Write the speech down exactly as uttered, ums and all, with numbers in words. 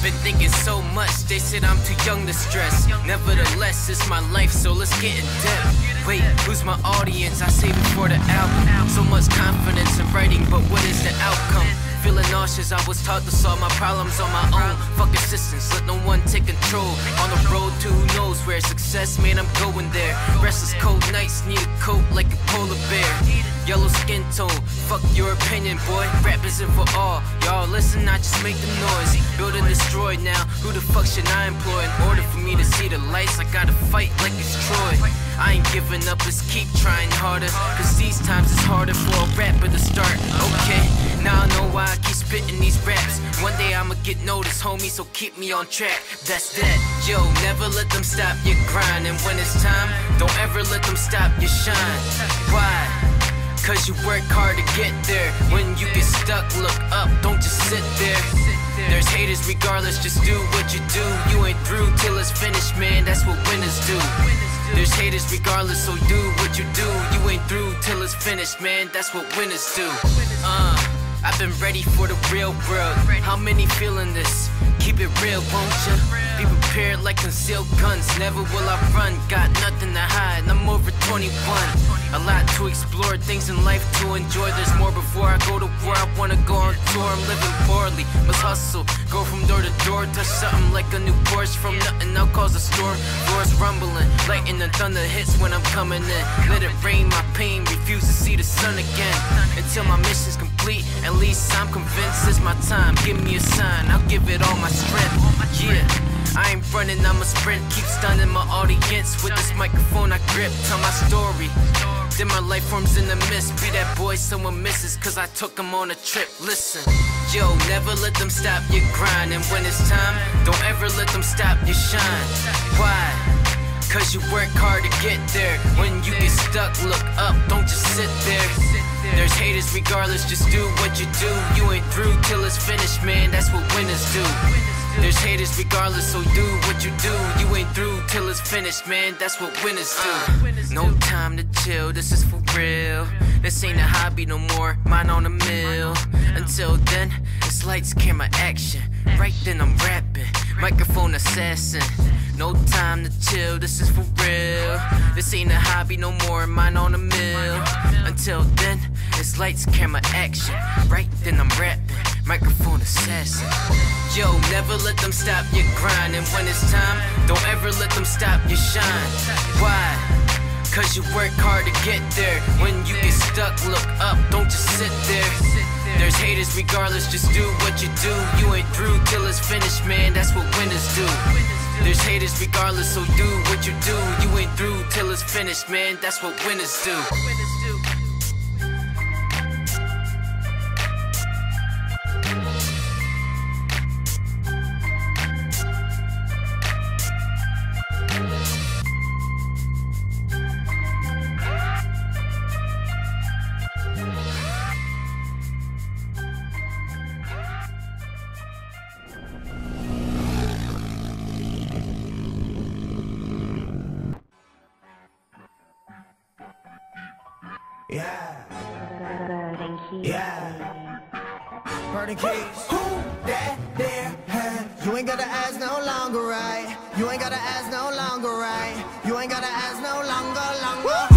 Been thinking so much, they said I'm too young to stress. Nevertheless, it's my life, so let's get in depth. Wait, who's my audience? I save it for the album. So much confidence in writing, but what is the outcome? Feeling nauseous, I was taught to solve my problems on my own. Fuck assistance, let no one take control. On the road to who knows where. Success, man, I'm going there. Restless cold nights, need a coat like a polar bear. Yellow skin tone, fuck your opinion, boy. Rap isn't for all, y'all listen, I just make the noise. Build and destroy now, who the fuck should I employ? In order for me to see the lights, I gotta fight like it's Troy. I ain't giving up, let's keep trying harder. Cause these times it's harder for a rapper to start. Okay, now I know why I keep spitting these raps. One day I'ma get noticed, homie, so keep me on track. That's that, yo, never let them stop your grind. And when it's time, don't ever let them stop your shine. Why? Cause you work hard to get there. When you get stuck, look up, don't just sit there. There's haters regardless, just do what you do. You ain't through till it's finished, man, that's what winners do. There's haters regardless, so do what you do. You ain't through till it's finished, man, that's what winners do. Uh, I've been ready for the real world. How many feeling this? Keep it real, won't ya? Be prepared like concealed guns. Never will I run, got nothing to hide. I'm over twenty-one. A lot to explore, things in life to enjoy. There's more before I go to war. I wanna go on tour, I'm living poorly. Must hustle, go from door to door. Touch something like a new Porsche. From nothing, I'll cause a storm. Roars rumbling, lightning and thunder hits when I'm coming in. Let it rain, my pain, refuse to see the sun again. Until my mission's complete, at least I'm convinced it's my time. Give me a sign, I'll give it all my strength, yeah. I ain't running, I'm a sprint. Keep stunning my audience with this microphone I grip. Tell my story, then my life forms in the mist. Be that boy someone misses, cause I took him on a trip. Listen, yo, never let them stop your grind. And when it's time, don't ever let them stop your shine. Why? Cause you work hard to get there. When you get stuck, look up, don't just sit there. There's haters regardless, just do what you do. You ain't through till it's finished, man, that's what winners do. There's haters regardless, so do what you do. You ain't through till it's finished, man, that's what winners do. No time to chill, this is for real. This ain't a hobby no more, mine on a mill. Until then, it's lights, camera, action. Right then I'm rapping, microphone assassin. No time to chill, this is for real. This ain't a hobby no more, mine on a mill. Until then, it's lights, camera, action. Right then I'm rapping, microphone assassin. Yo, never let them stop your grind. And when it's time, don't ever let them stop your shine. Why? Cause you work hard to get there. When you get stuck, look up, don't just sit there. There's haters regardless, just do what you do. You ain't through till it's finished, man, that's what winners do. There's haters regardless, so do what you do. You ain't through till it's finished, man, that's what winners do. Yeah. Yeah. Burning keys. Who that there? Huh? You ain't gotta ask no longer, right? You ain't gotta ask no longer, right? You ain't gotta ask no longer, longer. Woo!